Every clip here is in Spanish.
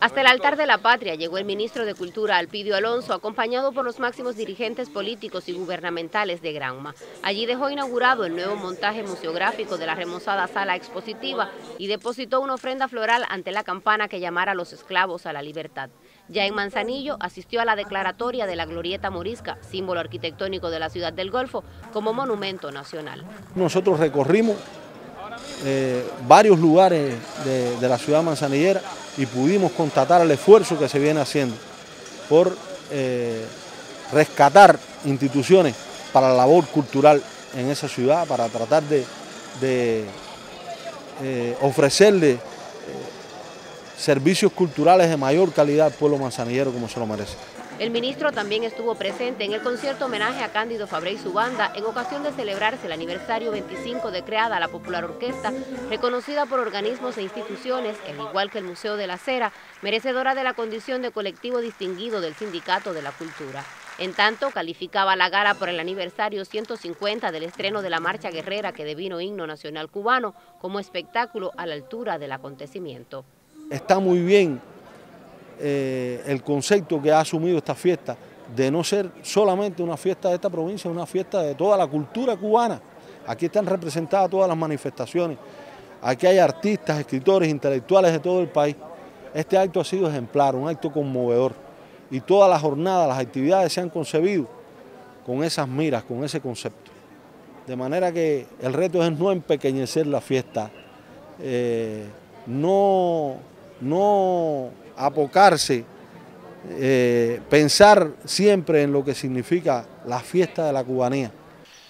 Hasta el altar de la patria llegó el ministro de Cultura, Alpidio Alonso, acompañado por los máximos dirigentes políticos y gubernamentales de Granma. Allí dejó inaugurado el nuevo montaje museográfico de la remozada sala expositiva y depositó una ofrenda floral ante la campana que llamara a los esclavos a la libertad. Ya en Manzanillo asistió a la declaratoria de la Glorieta Morisca, símbolo arquitectónico de la ciudad del Golfo, como monumento nacional. Nosotros recorrimos varios lugares de la ciudad manzanillera y pudimos constatar el esfuerzo que se viene haciendo por rescatar instituciones para la labor cultural en esa ciudad, para tratar de ofrecerle servicios culturales de mayor calidad al pueblo manzanillero como se lo merece. El ministro también estuvo presente en el concierto homenaje a Cándido Fabré y su banda en ocasión de celebrarse el aniversario 25 de creada la popular orquesta, reconocida por organismos e instituciones, al igual que el Museo de la Acera, merecedora de la condición de colectivo distinguido del Sindicato de la Cultura. En tanto, calificaba la gala por el aniversario 150 del estreno de la marcha guerrera que devino Himno Nacional Cubano como espectáculo a la altura del acontecimiento. Está muy bien el concepto que ha asumido esta fiesta, de no ser solamente una fiesta de esta provincia, es una fiesta de toda la cultura cubana. Aquí están representadas todas las manifestaciones, aquí hay artistas, escritores, intelectuales de todo el país. Este acto ha sido ejemplar, un acto conmovedor, y toda la jornada, las actividades se han concebido con esas miras, con ese concepto. De manera que el reto es no empequeñecer la fiesta, no apocarse, pensar siempre en lo que significa la fiesta de la cubanía.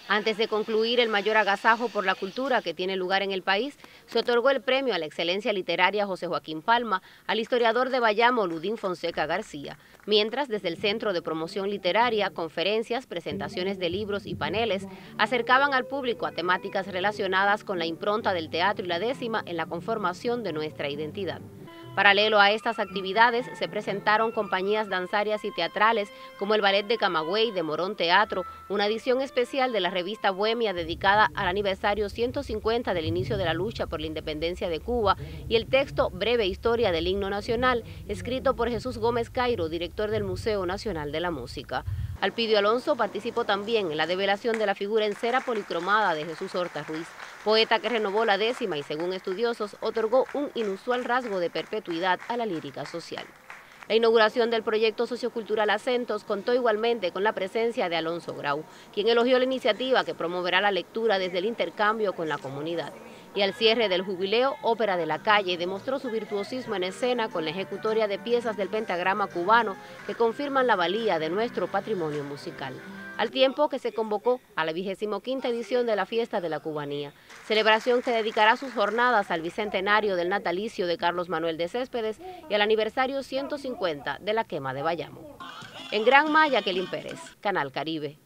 Antes de concluir el mayor agasajo por la cultura que tiene lugar en el país, se otorgó el premio a la excelencia literaria José Joaquín Palma al historiador de Bayamo Ludín Fonseca García, mientras desde el Centro de Promoción Literaria, conferencias, presentaciones de libros y paneles acercaban al público a temáticas relacionadas con la impronta del teatro y la décima en la conformación de nuestra identidad. Paralelo a estas actividades se presentaron compañías danzarias y teatrales como el Ballet de Camagüey de Morón Teatro, una edición especial de la revista Bohemia dedicada al aniversario 150 del inicio de la lucha por la independencia de Cuba, y el texto Breve Historia del Himno Nacional, escrito por Jesús Gómez Cairo, director del Museo Nacional de la Música. Alpidio Alonso participó también en la develación de la figura en cera policromada de Jesús Orta Ruiz, poeta que renovó la décima y, según estudiosos, otorgó un inusual rasgo de perpetuidad a la lírica social. La inauguración del proyecto sociocultural Acentos contó igualmente con la presencia de Alonso Grau, quien elogió la iniciativa que promoverá la lectura desde el intercambio con la comunidad. Y al cierre del jubileo, Ópera de la Calle demostró su virtuosismo en escena con la ejecutoria de piezas del pentagrama cubano que confirman la valía de nuestro patrimonio musical, al tiempo que se convocó a la 25ª edición de la Fiesta de la Cubanía, celebración que dedicará sus jornadas al bicentenario del natalicio de Carlos Manuel de Céspedes y al aniversario 150 de la quema de Bayamo. En Gran Maya, Quilín Pérez, Canal Caribe.